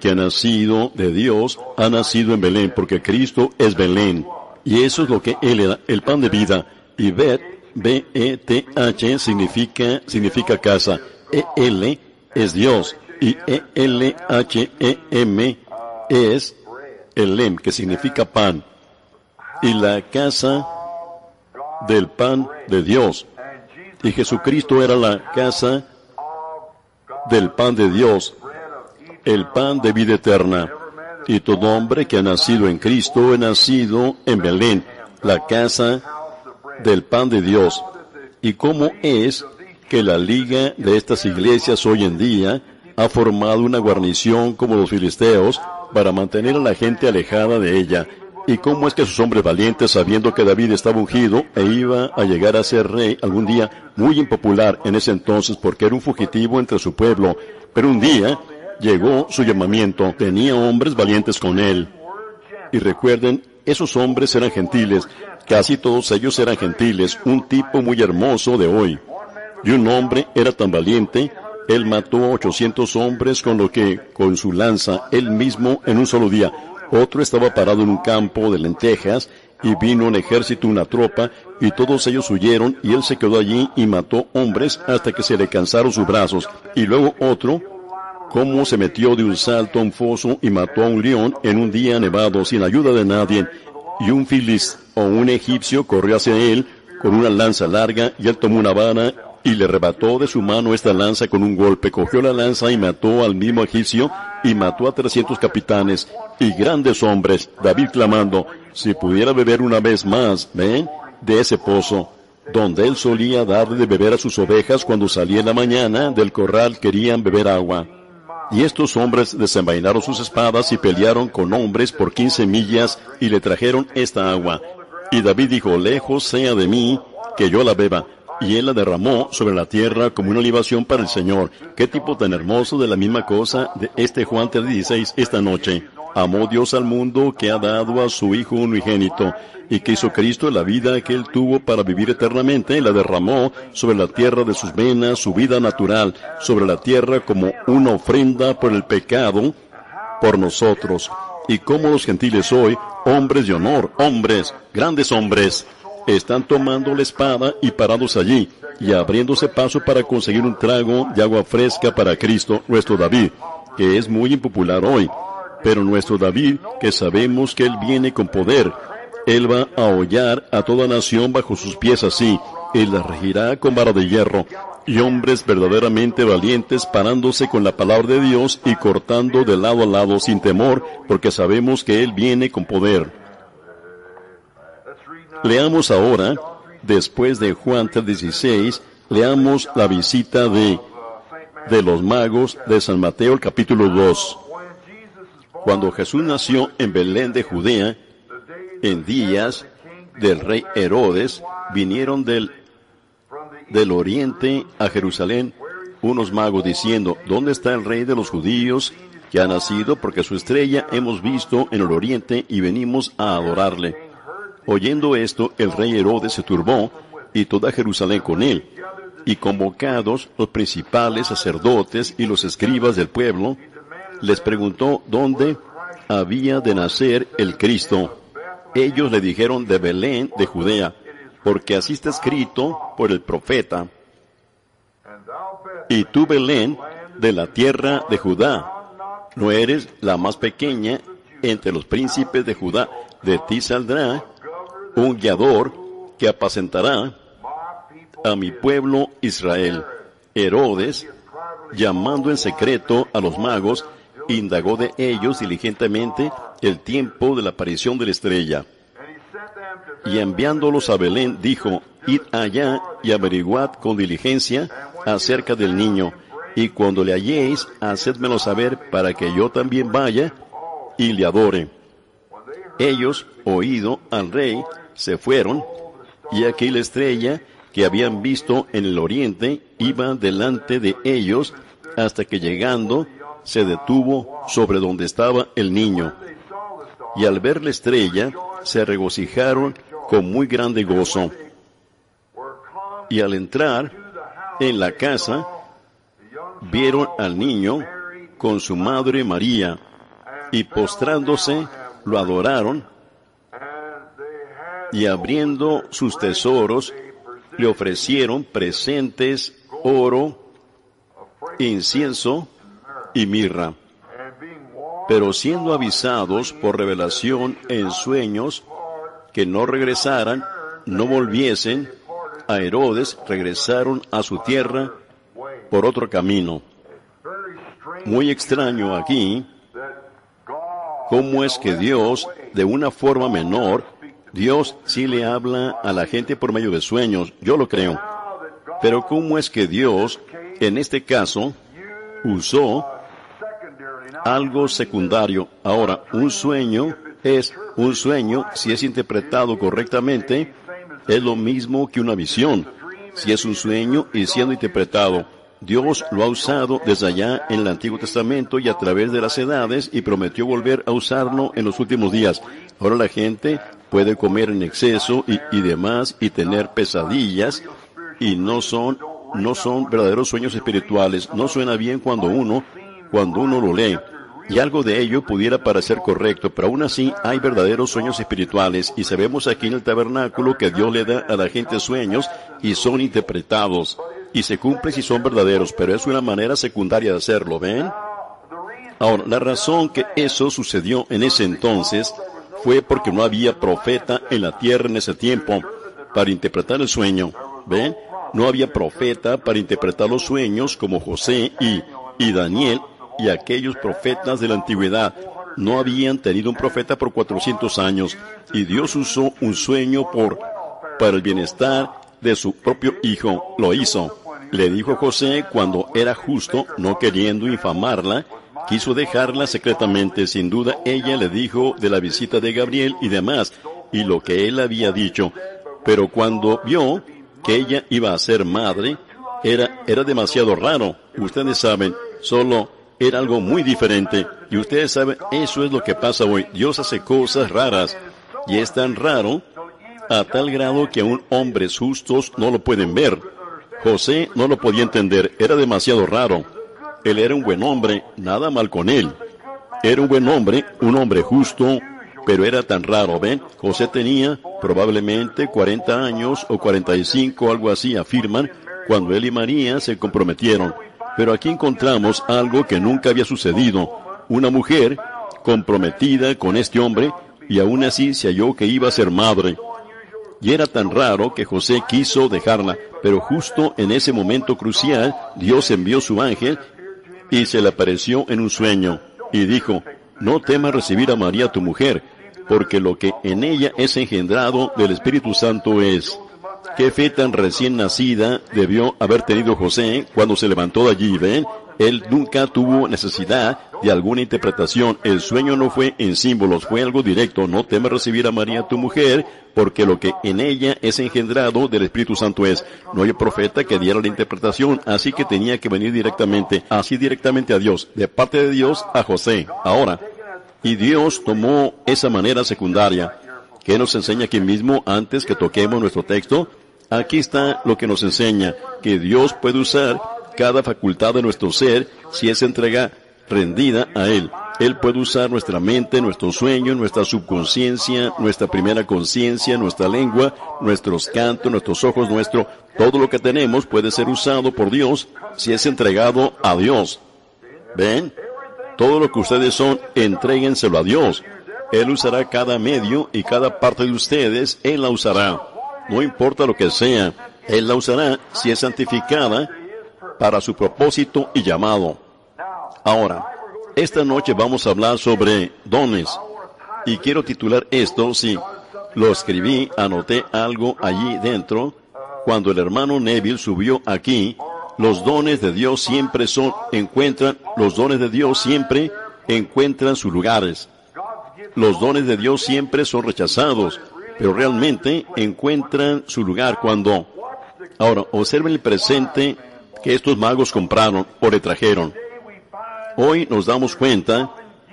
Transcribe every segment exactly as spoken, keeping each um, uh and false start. que ha nacido de Dios ha nacido en Belén, porque Cristo es Belén. Y eso es lo que Él era, el pan de vida. Y Beth, B E T H, significa, significa casa. E L es Dios. Y E L H E M es Elem, que significa pan. Y la casa del pan de Dios. Y Jesucristo era la casa del pan de Dios, el pan de vida eterna. Y todo hombre que ha nacido en Cristo ha nacido en Belén, la casa del pan de Dios. ¿Y cómo es que la liga de estas iglesias hoy en día ha formado una guarnición como los filisteos para mantener a la gente alejada de ella? ¿Y cómo es que sus hombres valientes, sabiendo que David estaba ungido e iba a llegar a ser rey algún día, muy impopular en ese entonces porque era un fugitivo entre su pueblo, pero un día llegó su llamamiento, tenía hombres valientes con él? Y recuerden, esos hombres eran gentiles, casi todos ellos eran gentiles, un tipo muy hermoso de hoy. Y un hombre era tan valiente, él mató a ochocientos hombres con lo que, con su lanza, él mismo en un solo día. Otro estaba parado en un campo de lentejas, y vino un ejército, una tropa, y todos ellos huyeron, y él se quedó allí y mató hombres hasta que se le cansaron sus brazos. Y luego otro, cómo se metió de un salto a un foso y mató a un león en un día nevado, sin ayuda de nadie. Y un filisteo o un egipcio corrió hacia él con una lanza larga, y él tomó una vara y le arrebató de su mano esta lanza con un golpe. Cogió la lanza y mató al mismo egipcio, y mató a trescientos capitanes y grandes hombres. David clamando, si pudiera beber una vez más, ¿ven?, de ese pozo, donde él solía darle de beber a sus ovejas cuando salía en la mañana del corral, querían beber agua. Y estos hombres desenvainaron sus espadas y pelearon con hombres por quince millas, y le trajeron esta agua. Y David dijo, lejos sea de mí que yo la beba. Y él la derramó sobre la tierra como una libación para el Señor. Qué tipo tan hermoso de la misma cosa de este Juan tres dieciséis esta noche. Amó Dios al mundo que ha dado a su Hijo unigénito, y que hizo Cristo la vida que Él tuvo para vivir eternamente, y la derramó sobre la tierra de sus venas, su vida natural, sobre la tierra como una ofrenda por el pecado, por nosotros. Y como los gentiles hoy, hombres de honor, hombres, grandes hombres, están tomando la espada y parados allí, y abriéndose paso para conseguir un trago de agua fresca para Cristo, nuestro David, que es muy impopular hoy. Pero nuestro David, que sabemos que Él viene con poder, Él va a hollar a toda nación bajo sus pies así. Él la regirá con vara de hierro. Y hombres verdaderamente valientes parándose con la palabra de Dios y cortando de lado a lado sin temor, porque sabemos que Él viene con poder. Leamos ahora, después de Juan tres dieciséis, leamos la visita de, de los magos de San Mateo, el capítulo dos. Cuando Jesús nació en Belén de Judea, en días del rey Herodes, vinieron del, del oriente a Jerusalén unos magos diciendo, ¿dónde está el rey de los judíos que ha nacido? Porque su estrella hemos visto en el oriente y venimos a adorarle. Oyendo esto, el rey Herodes se turbó y toda Jerusalén con él. Y convocados los principales sacerdotes y los escribas del pueblo, les preguntó dónde había de nacer el Cristo. Ellos le dijeron, de Belén, de Judea, porque así está escrito por el profeta. Y tú, Belén, de la tierra de Judá, no eres la más pequeña entre los príncipes de Judá. De ti saldrá un guiador que apacentará a mi pueblo Israel. Herodes, llamando en secreto a los magos, indagó de ellos diligentemente el tiempo de la aparición de la estrella. Y enviándolos a Belén, dijo, id allá y averiguad con diligencia acerca del niño, y cuando le halléis, hacedmelo saber para que yo también vaya y le adore. Ellos, oído al rey, se fueron, y aquí la estrella que habían visto en el oriente iba delante de ellos hasta que llegando, se detuvo sobre donde estaba el niño. Y al ver la estrella, se regocijaron con muy grande gozo. Y al entrar en la casa, vieron al niño con su madre María, y postrándose lo adoraron, y abriendo sus tesoros le ofrecieron presentes, oro, incienso y mirra. Pero siendo avisados por revelación en sueños que no regresaran, no volviesen a Herodes, regresaron a su tierra por otro camino. Muy extraño aquí, cómo es que Dios, de una forma menor, Dios sí le habla a la gente por medio de sueños, yo lo creo. Pero cómo es que Dios, en este caso, usó algo secundario. Ahora, un sueño es un sueño, si es interpretado correctamente, es lo mismo que una visión. Si es un sueño y siendo interpretado, Dios lo ha usado desde allá en el Antiguo Testamento y a través de las edades, y prometió volver a usarlo en los últimos días. Ahora la gente puede comer en exceso y, y demás, y tener pesadillas, y no son, no son verdaderos sueños espirituales. No suena bien cuando uno, cuando uno lo lee. Y algo de ello pudiera parecer correcto, pero aún así hay verdaderos sueños espirituales, y sabemos aquí en el tabernáculo que Dios le da a la gente sueños y son interpretados, y se cumplen si son verdaderos, pero es una manera secundaria de hacerlo, ¿ven? Ahora, la razón que eso sucedió en ese entonces fue porque no había profeta en la tierra en ese tiempo para interpretar el sueño, ¿ven? No había profeta para interpretar los sueños como José y, y Daniel, y aquellos profetas de la antigüedad no habían tenido un profeta por cuatrocientos años, y Dios usó un sueño por, para el bienestar de su propio hijo. Lo hizo. Le dijo a José cuando era justo, no queriendo infamarla, quiso dejarla secretamente. Sin duda, ella le dijo de la visita de Gabriel y demás, y lo que él había dicho. Pero cuando vio que ella iba a ser madre, era, era demasiado raro. Ustedes saben, solo... era algo muy diferente, y ustedes saben, eso es lo que pasa hoy. Dios hace cosas raras, y es tan raro a tal grado que aún hombres justos no lo pueden ver. José no lo podía entender, era demasiado raro. Él era un buen hombre, nada mal con él. Era un buen hombre, un hombre justo, pero era tan raro, ¿ven? José tenía probablemente cuarenta años o cuarenta y cinco, algo así, afirman, cuando él y María se comprometieron. Pero aquí encontramos algo que nunca había sucedido. Una mujer comprometida con este hombre, y aún así se halló que iba a ser madre. Y era tan raro que José quiso dejarla. Pero justo en ese momento crucial, Dios envió su ángel y se le apareció en un sueño. Y dijo, no temas recibir a María tu mujer, porque lo que en ella es engendrado del Espíritu Santo es... ¿Qué fe tan recién nacida debió haber tenido José cuando se levantó de allí? ¿Ven? Él nunca tuvo necesidad de alguna interpretación. El sueño no fue en símbolos, fue algo directo. No temas recibir a María tu mujer, porque lo que en ella es engendrado del Espíritu Santo es. No hay profeta que diera la interpretación, así que tenía que venir directamente, así directamente a Dios, de parte de Dios a José. Ahora, y Dios tomó esa manera secundaria. ¿Qué nos enseña aquí mismo antes que toquemos nuestro texto? Aquí está lo que nos enseña, que Dios puede usar cada facultad de nuestro ser si es entrega rendida a Él. Él puede usar nuestra mente, nuestro sueño, nuestra subconsciencia, nuestra primera conciencia, nuestra lengua, nuestros cantos, nuestros ojos, nuestro... todo lo que tenemos puede ser usado por Dios si es entregado a Dios. ¿Ven? Todo lo que ustedes son, entréguenselo a Dios. Él usará cada medio y cada parte de ustedes, Él la usará. No importa lo que sea, Él la usará si es santificada para su propósito y llamado. Ahora, esta noche vamos a hablar sobre dones. Y quiero titular esto, sí, lo escribí, anoté algo allí dentro. Cuando el hermano Neville subió aquí, los dones de Dios siempre son, encuentran, los dones de Dios siempre encuentran sus lugares. Los dones de Dios siempre son rechazados, pero realmente encuentran su lugar cuando... Ahora, observen el presente que estos magos compraron o le trajeron. Hoy nos damos cuenta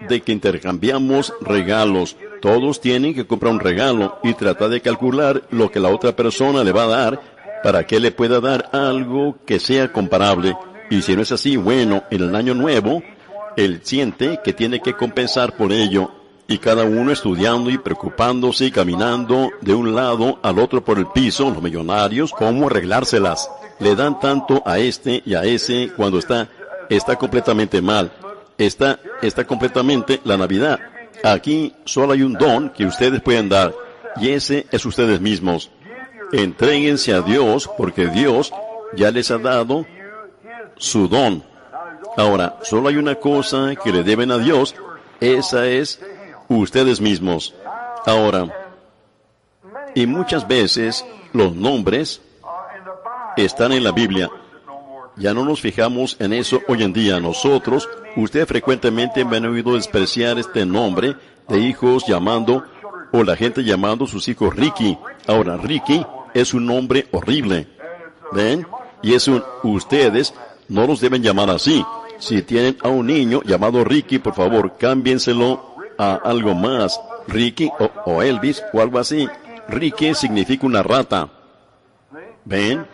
de que intercambiamos regalos. Todos tienen que comprar un regalo y tratar de calcular lo que la otra persona le va a dar para que le pueda dar algo que sea comparable. Y si no es así, bueno, en el año nuevo... Él siente que tiene que compensar por ello, y cada uno estudiando y preocupándose y caminando de un lado al otro por el piso, los millonarios, cómo arreglárselas. Le dan tanto a este y a ese cuando está, está completamente mal. Está, está completamente la Navidad. Aquí solo hay un don que ustedes pueden dar, y ese es ustedes mismos. Entréguense a Dios, porque Dios ya les ha dado su don. Ahora, solo hay una cosa que le deben a Dios, esa es ustedes mismos. Ahora, y muchas veces los nombres están en la Biblia. Ya no nos fijamos en eso hoy en día. Nosotros, ustedes frecuentemente me han oído despreciar este nombre de hijos llamando, o la gente llamando a sus hijos Ricky. Ahora, Ricky es un nombre horrible. ¿Ven? Y es un, ustedes no los deben llamar así. Si tienen a un niño llamado Ricky, por favor, cámbienselo a algo más, Ricky o, o Elvis o algo así. Ricky significa una rata. ¿Ven?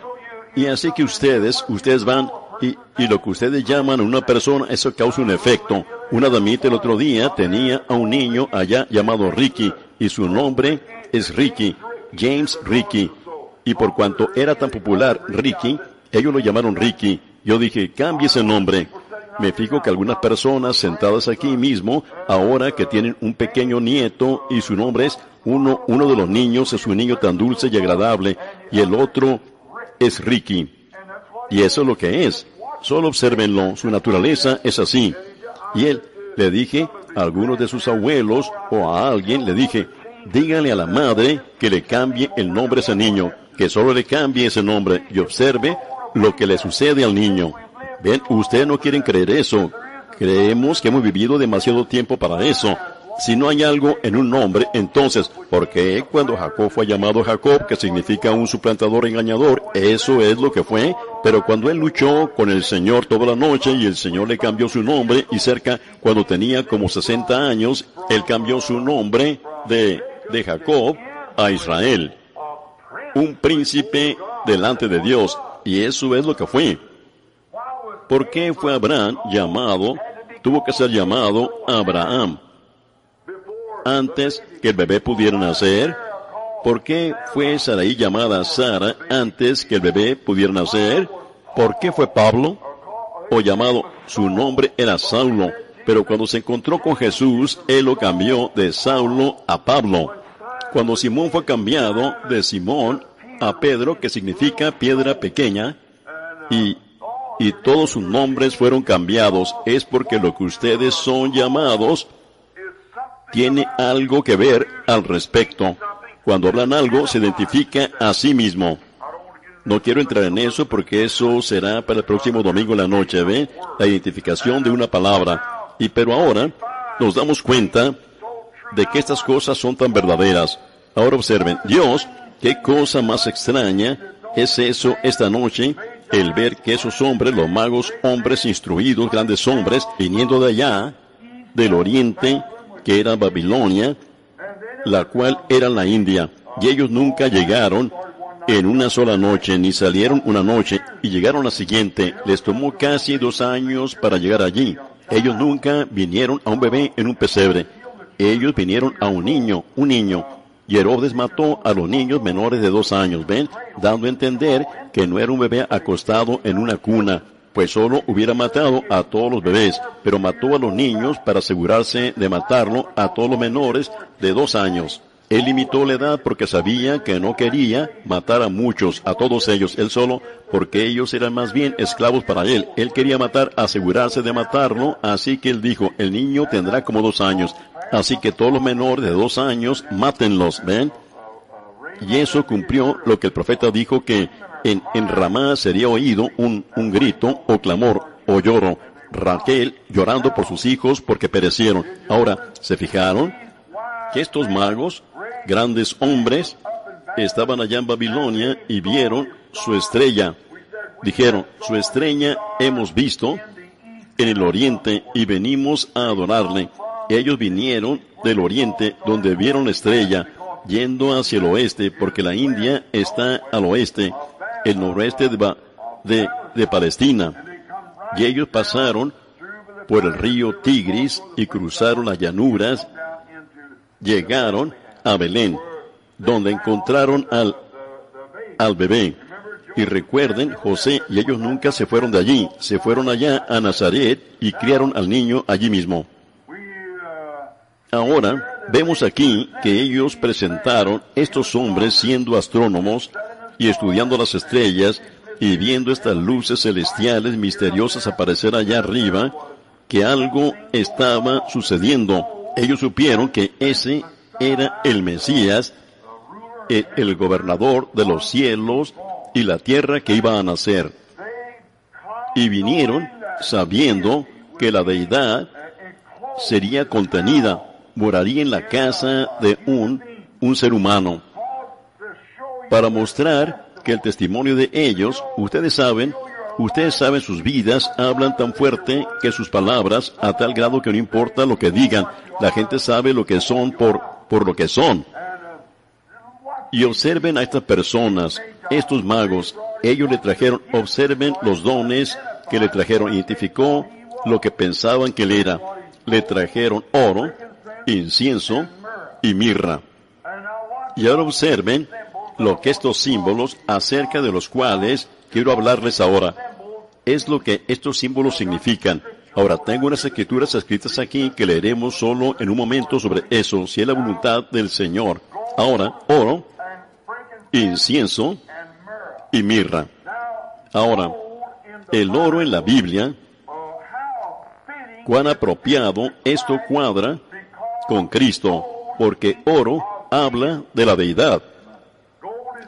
Y así que ustedes, ustedes van y, y lo que ustedes llaman a una persona, eso causa un efecto. Una damita el otro día tenía a un niño allá llamado Ricky, y su nombre es Ricky, James Ricky. Y por cuanto era tan popular Ricky, ellos lo llamaron Ricky. Yo dije, cambie ese nombre. Me fijo que algunas personas sentadas aquí mismo, ahora que tienen un pequeño nieto y su nombre es, uno, uno de los niños es un niño tan dulce y agradable, y el otro es Ricky. Y eso es lo que es. Solo obsérvenlo, su naturaleza es así. Y él, le dije a algunos de sus abuelos o a alguien, le dije, dígale a la madre que le cambie el nombre a ese niño, que solo le cambie ese nombre y observe lo que le sucede al niño. Bien, ustedes no quieren creer eso. Creemos que hemos vivido demasiado tiempo para eso. Si no hay algo en un nombre, entonces, ¿por qué cuando Jacob fue llamado Jacob, que significa un suplantador engañador? Eso es lo que fue. Pero cuando él luchó con el Señor toda la noche y el Señor le cambió su nombre, y cerca, cuando tenía como sesenta años, él cambió su nombre de, de Jacob a Israel. Un príncipe delante de Dios. Y eso es lo que fue. ¿Por qué fue Abraham llamado, tuvo que ser llamado Abraham antes que el bebé pudiera nacer? ¿Por qué fue Saraí llamada Sara antes que el bebé pudiera nacer? ¿Por qué fue Pablo o llamado, su nombre era Saulo, pero cuando se encontró con Jesús, él lo cambió de Saulo a Pablo? Cuando Simón fue cambiado de Simón a Pedro, que significa piedra pequeña, y y todos sus nombres fueron cambiados, es porque lo que ustedes son llamados tiene algo que ver al respecto. Cuando hablan algo, se identifica a sí mismo. No quiero entrar en eso porque eso será para el próximo domingo en la noche, ¿ve? La identificación de una palabra. Y pero ahora nos damos cuenta de que estas cosas son tan verdaderas. Ahora observen, Dios, qué cosa más extraña es eso esta noche, el ver que esos hombres, los magos, hombres instruidos, grandes hombres, viniendo de allá, del oriente, que era Babilonia, la cual era la India, y ellos nunca llegaron en una sola noche, ni salieron una noche, y llegaron la siguiente. Les tomó casi dos años para llegar allí. Ellos nunca vinieron a un bebé en un pesebre. Ellos vinieron a un niño, un niño. Y Herodes mató a los niños menores de dos años, ¿ven? Dando a entender que no era un bebé acostado en una cuna, pues solo hubiera matado a todos los bebés, pero mató a los niños para asegurarse de matarlo a todos los menores de dos años. Él limitó la edad porque sabía que no quería matar a muchos, a todos ellos, él solo, porque ellos eran más bien esclavos para él. Él quería matar, asegurarse de matarlo, así que él dijo, el niño tendrá como dos años. Así que todos los menores de dos años, mátenlos, ¿ven? Y eso cumplió lo que el profeta dijo, que en, en Ramá sería oído un, un grito, o clamor, o lloro. Raquel llorando por sus hijos porque perecieron. Ahora, ¿se fijaron? Que estos magos, grandes hombres, estaban allá en Babilonia y vieron su estrella. Dijeron, su estrella hemos visto en el oriente y venimos a adorarle. Ellos vinieron del oriente, donde vieron la estrella, yendo hacia el oeste, porque la India está al oeste, el noroeste de, de, de Palestina. Y ellos pasaron por el río Tigris y cruzaron las llanuras, llegaron a Belén, donde encontraron al, al bebé. Y recuerden, José y ellos nunca se fueron de allí, se fueron allá a Nazaret y criaron al niño allí mismo. Ahora, vemos aquí que ellos presentaron estos hombres siendo astrónomos y estudiando las estrellas y viendo estas luces celestiales misteriosas aparecer allá arriba, que algo estaba sucediendo. Ellos supieron que ese era el Mesías, el, el gobernador de los cielos y la tierra que iba a nacer. Y vinieron sabiendo que la deidad sería contenida, moraría en la casa de un, un ser humano. Para mostrar que el testimonio de ellos, ustedes saben, ustedes saben sus vidas, hablan tan fuerte que sus palabras, a tal grado que no importa lo que digan, la gente sabe lo que son por, por lo que son. Y observen a estas personas, estos magos, ellos le trajeron, observen los dones que le trajeron, identificó lo que pensaban que le era. Le trajeron oro, incienso y mirra. Y ahora observen lo que estos símbolos, acerca de los cuales quiero hablarles ahora, es lo que estos símbolos significan. Ahora, tengo unas escrituras escritas aquí que leeremos solo en un momento sobre eso, si es la voluntad del Señor. Ahora, oro, incienso y mirra. Ahora, el oro en la Biblia, cuán apropiado esto cuadra con Cristo, porque oro habla de la deidad.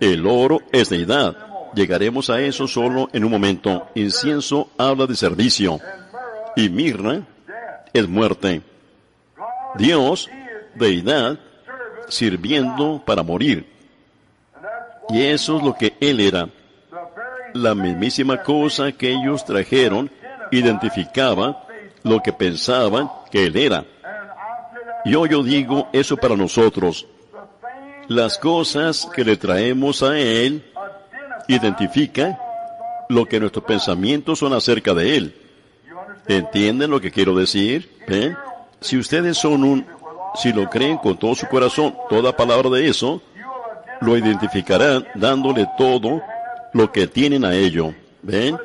El oro es deidad. Llegaremos a eso solo en un momento. Incienso habla de servicio y mirra es muerte. Dios, deidad, sirviendo para morir. Y eso es lo que Él era. La mismísima cosa que ellos trajeron identificaba lo que pensaban que Él era. Y hoy yo digo eso para nosotros. Las cosas que le traemos a Él identifica lo que nuestros pensamientos son acerca de Él. ¿Entienden lo que quiero decir? ¿Eh? Si ustedes son un, si lo creen con todo su corazón, toda palabra de eso, lo identificarán dándole todo lo que tienen a ello. ¿Ven?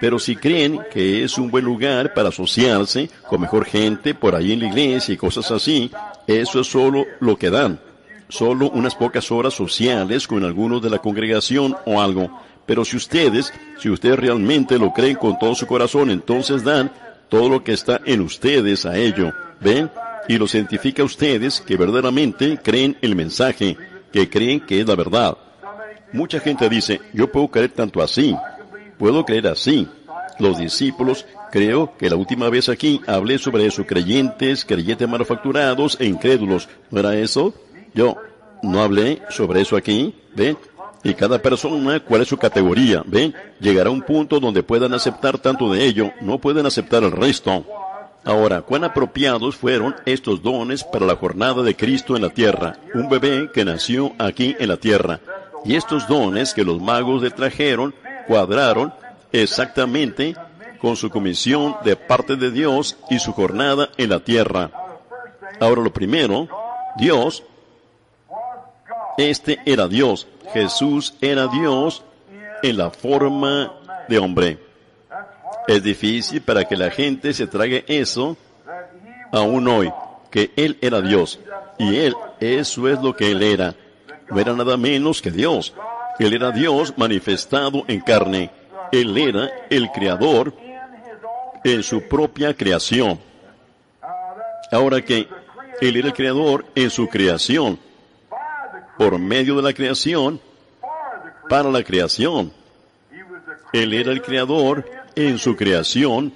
Pero si creen que es un buen lugar para asociarse con mejor gente por ahí en la iglesia y cosas así, eso es solo lo que dan. Solo unas pocas horas sociales con algunos de la congregación o algo. Pero si ustedes, si ustedes realmente lo creen con todo su corazón, entonces dan todo lo que está en ustedes a ello. ¿Ven? Y los identifica a ustedes que verdaderamente creen el mensaje, que creen que es la verdad. Mucha gente dice, yo puedo creer tanto así, puedo creer así. Los discípulos, creo que la última vez aquí hablé sobre eso, creyentes, creyentes manufacturados e incrédulos. ¿No era eso? Yo no hablé sobre eso aquí, ¿ven? Y cada persona, ¿cuál es su categoría? ¿Ven? Llegará a un punto donde puedan aceptar tanto de ello, no pueden aceptar el resto. Ahora, ¿cuán apropiados fueron estos dones para la jornada de Cristo en la tierra? Un bebé que nació aquí en la tierra. Y estos dones que los magos le trajeron, cuadraron exactamente con su comisión de parte de Dios y su jornada en la tierra. Ahora, lo primero, Dios... Este era Dios. Jesús era Dios en la forma de hombre. Es difícil para que la gente se trague eso aún hoy, que Él era Dios. Y Él, eso es lo que Él era. No era nada menos que Dios. Él era Dios manifestado en carne. Él era el Creador en su propia creación. Ahora que Él era el Creador en su creación, por medio de la creación, para la creación. Él era el Creador en su creación,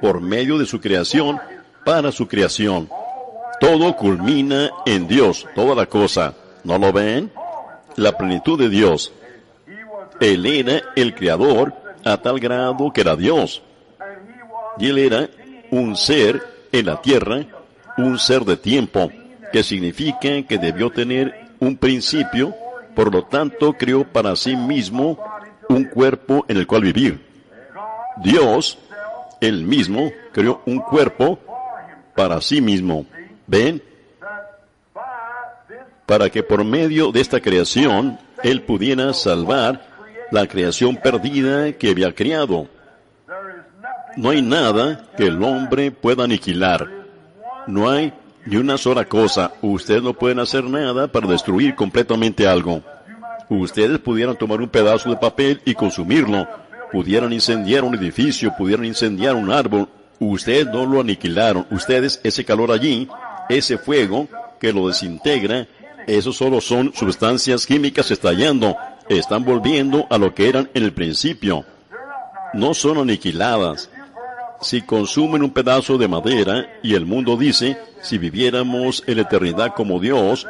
por medio de su creación, para su creación. Todo culmina en Dios, toda la cosa. ¿No lo ven? La plenitud de Dios. Él era el Creador a tal grado que era Dios. Y Él era un ser en la tierra, un ser de tiempo, que significa que debió tener un principio, por lo tanto, creó para sí mismo un cuerpo en el cual vivir. Dios, Él mismo creó un cuerpo para sí mismo. ¿Ven? Para que por medio de esta creación, Él pudiera salvar la creación perdida que había creado. No hay nada que el hombre pueda aniquilar. No hay ni una sola cosa. Ustedes no pueden hacer nada para destruir completamente algo. Ustedes pudieran tomar un pedazo de papel y consumirlo. Pudieran incendiar un edificio, pudieran incendiar un árbol. Ustedes no lo aniquilaron. Ustedes, ese calor allí, ese fuego que lo desintegra, eso solo son sustancias químicas estallando. Están volviendo a lo que eran en el principio. No son aniquiladas. Si consumen un pedazo de madera, y el mundo dice, si viviéramos en la eternidad como Dios,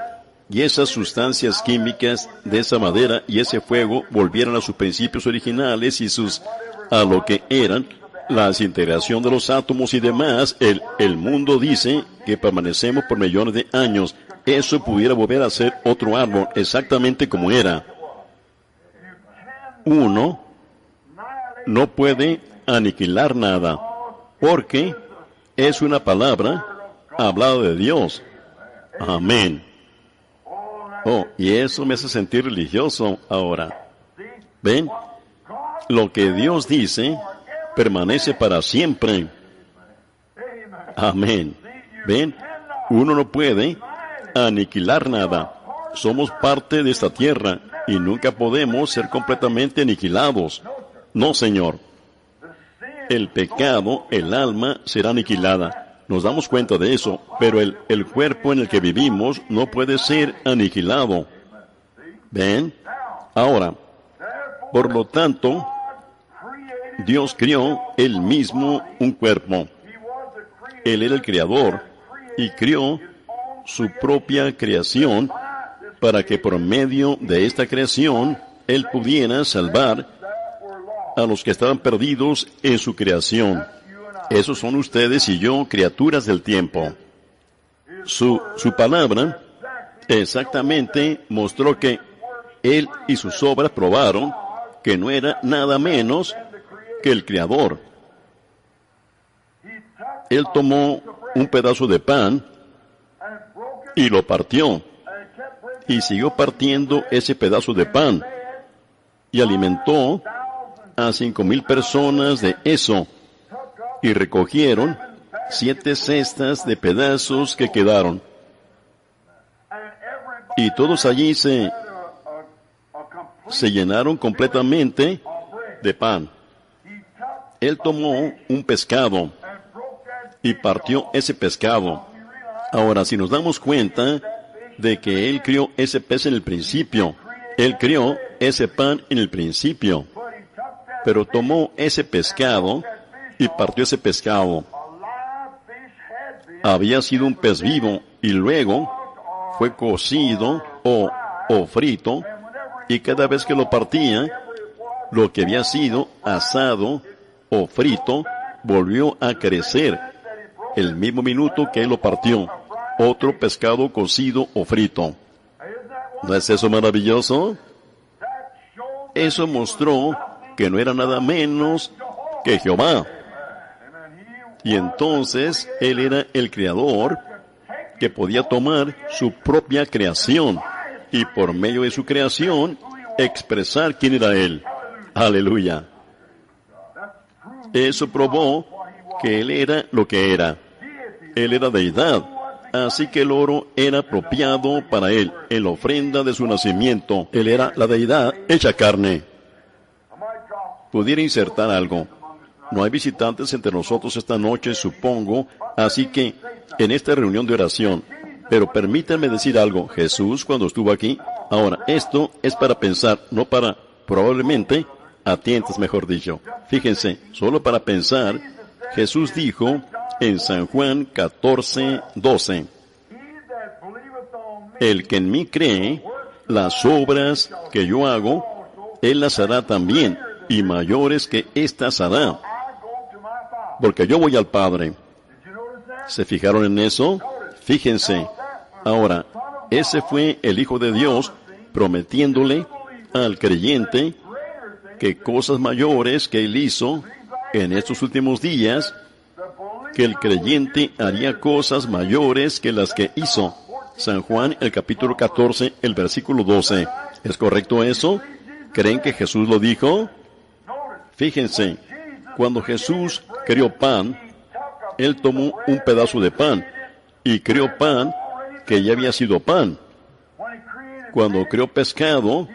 y esas sustancias químicas de esa madera y ese fuego volvieran a sus principios originales y sus, a lo que eran, la desintegración de los átomos y demás, el, el mundo dice que permanecemos por millones de años. Eso pudiera volver a ser otro árbol, exactamente como era. Uno no puede aniquilar nada, porque es una palabra hablada de Dios. Amén. Oh, y eso me hace sentir religioso ahora. ¿Ven? Lo que Dios dice permanece para siempre. Amén. ¿Ven? Uno no puede aniquilar nada. Somos parte de esta tierra y nunca podemos ser completamente aniquilados. No, Señor. El pecado, el alma, será aniquilada. Nos damos cuenta de eso, pero el, el cuerpo en el que vivimos no puede ser aniquilado. ¿Ven? Ahora, por lo tanto, Dios creó Él mismo un cuerpo. Él era el creador y creó su propia creación para que por medio de esta creación Él pudiera salvar a los que estaban perdidos en su creación. Esos son ustedes y yo, criaturas del tiempo. Su, su palabra exactamente mostró que Él y sus obras probaron que no era nada menos que el Creador. Él tomó un pedazo de pan y lo partió, y siguió partiendo ese pedazo de pan, y alimentó a cinco mil personas de eso. Y recogieron siete cestas de pedazos que quedaron. Y todos allí se, se llenaron completamente de pan. Él tomó un pescado y partió ese pescado. Ahora, si nos damos cuenta de que Él crió ese pez en el principio, Él crió ese pan en el principio, pero tomó ese pescado y partió ese pescado. Había sido un pez vivo y luego fue cocido o, o frito, y cada vez que lo partía, lo que había sido asado o frito volvió a crecer el mismo minuto que él lo partió. Otro pescado cocido o frito. ¿No es eso maravilloso? Eso mostró que no era nada menos que Jehová. Y entonces, Él era el Creador que podía tomar su propia creación y por medio de su creación expresar quién era Él. ¡Aleluya! Eso probó que Él era lo que era. Él era deidad, así que el oro era apropiado para Él, en la ofrenda de su nacimiento. Él era la deidad hecha carne. Pudiera insertar algo. No hay visitantes entre nosotros esta noche, supongo, así que en esta reunión de oración. Pero permítanme decir algo. Jesús, cuando estuvo aquí, ahora, esto es para pensar, no para, probablemente, a tientas, mejor dicho. Fíjense, solo para pensar, Jesús dijo en San Juan catorce, doce, el que en mí cree, las obras que yo hago, él las hará también, y mayores que éstas hará, porque yo voy al Padre. ¿Se fijaron en eso? Fíjense. Ahora, ese fue el Hijo de Dios prometiéndole al creyente que cosas mayores que Él hizo en estos últimos días que el creyente haría cosas mayores que las que hizo. San Juan, el capítulo catorce, el versículo doce. ¿Es correcto eso? ¿Creen que Jesús lo dijo? Fíjense, cuando Jesús crió pan, Él tomó un pedazo de pan y crió pan que ya había sido pan. Cuando crió pescado,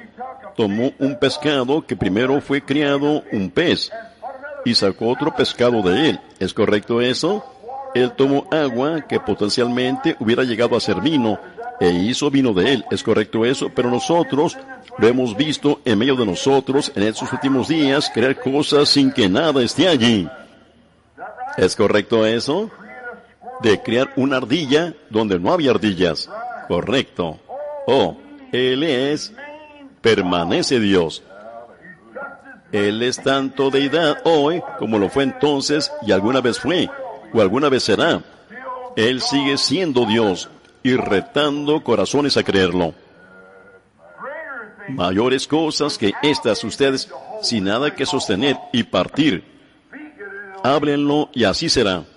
tomó un pescado que primero fue criado un pez y sacó otro pescado de él. ¿Es correcto eso? Él tomó agua que potencialmente hubiera llegado a ser vino e hizo vino de él. ¿Es correcto eso? Pero nosotros lo hemos visto en medio de nosotros en estos últimos días crear cosas sin que nada esté allí. ¿Es correcto eso? De crear una ardilla donde no había ardillas. Correcto. Oh, Él es, permanece Dios. Él es tanto deidad hoy como lo fue entonces y alguna vez fue, o alguna vez será. Él sigue siendo Dios y retando corazones a creerlo. Mayores cosas que estas ustedes, sin nada que sostener y partir. Háblenlo y así será.